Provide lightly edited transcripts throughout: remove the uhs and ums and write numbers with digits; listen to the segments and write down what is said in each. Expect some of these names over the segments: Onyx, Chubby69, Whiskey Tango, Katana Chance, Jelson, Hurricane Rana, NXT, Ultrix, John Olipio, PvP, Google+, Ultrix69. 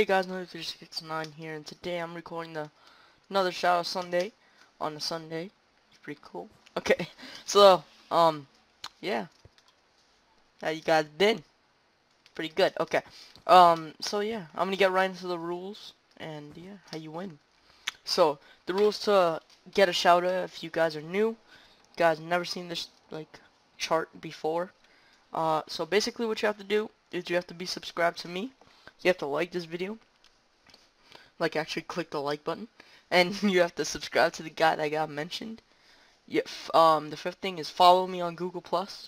Hey guys, another Ultrix69 here, and today I'm recording another Shadow Sunday on a Sunday. It's pretty cool. Okay, so yeah, how you guys been? Pretty good. Okay, so yeah, I'm gonna get right into the rules and yeah, how you win. So the rules to get a shout out if you guys are new, you guys never seen this like chart before. So basically, what you have to do is you have to be subscribed to me. You have to like this video, like actually click the like button, and you have to subscribe to the guy that got mentioned. Yeah, the fifth thing is follow me on Google+,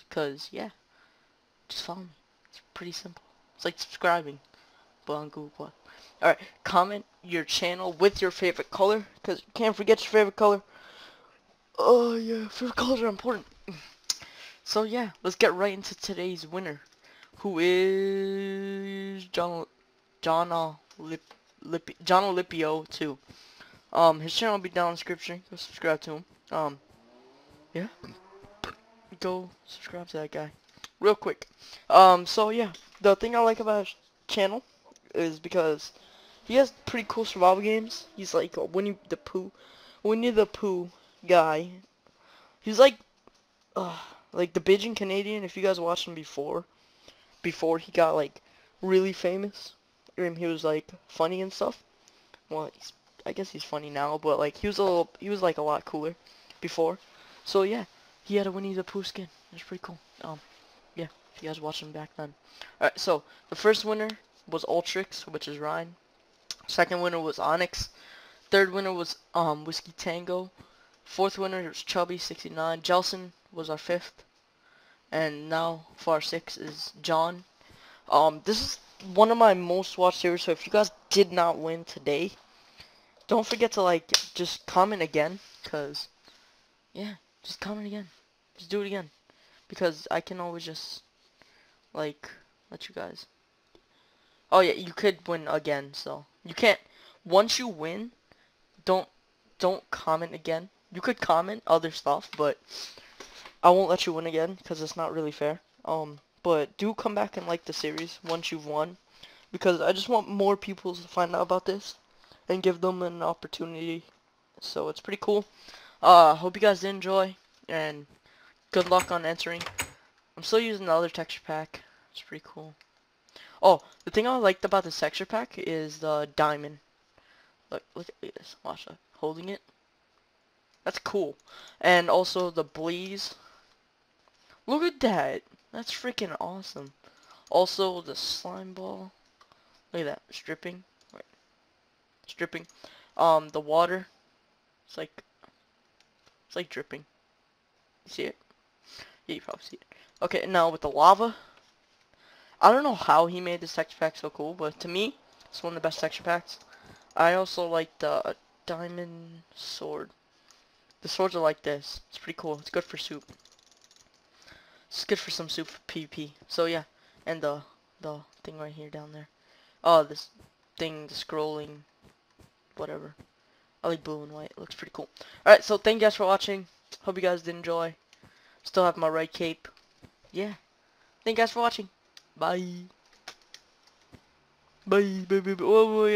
because, yeah, just follow me. It's pretty simple. It's like subscribing, but on Google+. Alright, comment your channel with your favorite color, because you can't forget your favorite color. Oh, yeah, favorite colors are important. So, yeah, let's get right into today's winner, who is John Olipio 2. His channel will be down in the description. Go subscribe to him. Yeah. Go subscribe to that guy. Real quick. So yeah, the thing I like about his channel is because he has pretty cool survival games. He's like Winnie the Pooh guy. He's like the Pigeon Canadian. If you guys watched him before he got like really famous, I mean, he was like funny and stuff. Well, I guess he's funny now, but like he was like a lot cooler before. So yeah, he had a Winnie the Pooh skin. It was pretty cool. Yeah, if you guys watched him back then. Alright, so the first winner was Ultrix, which is Ryan. Second winner was Onyx. Third winner was Whiskey Tango. Fourth winner was Chubby69. Jelson was our fifth. And now for our sixth is John. This is one of my most watched series, so if you guys did not win today, don't forget to like just comment again, cause yeah, just comment again. Just do it again. Because I can always just like let you guys. Oh yeah, you could win again, so you can't, once you win, don't comment again. You could comment other stuff, but I won't let you win again, because it's not really fair. But do come back and like the series once you've won, because I just want more people to find out about this and give them an opportunity. So it's pretty cool. Hope you guys did enjoy, and good luck on entering. I'm still using the other texture pack. It's pretty cool. Oh, the thing I liked about this texture pack is the diamond. Look at this. Watch that. Holding it. That's cool. And also the blaze. Look at that. That's freaking awesome. Also the slime ball. Look at that. Stripping. Right. Stripping. The water. It's like dripping. You see it? Yeah, you probably see it. Okay, now with the lava. I don't know how he made this texture pack so cool, but to me, it's one of the best texture packs. I also like the diamond sword. The swords are like this. It's pretty cool. It's good for soup. It's good for some soup for PvP. So yeah, and the thing right here down there. Oh, this thing, the scrolling, whatever. I like blue and white. It looks pretty cool. Alright, so thank you guys for watching. Hope you guys did enjoy. Still have my red cape. Yeah. Thank you guys for watching. Bye. Bye. Bye. Bye. Bye. Oh, yeah.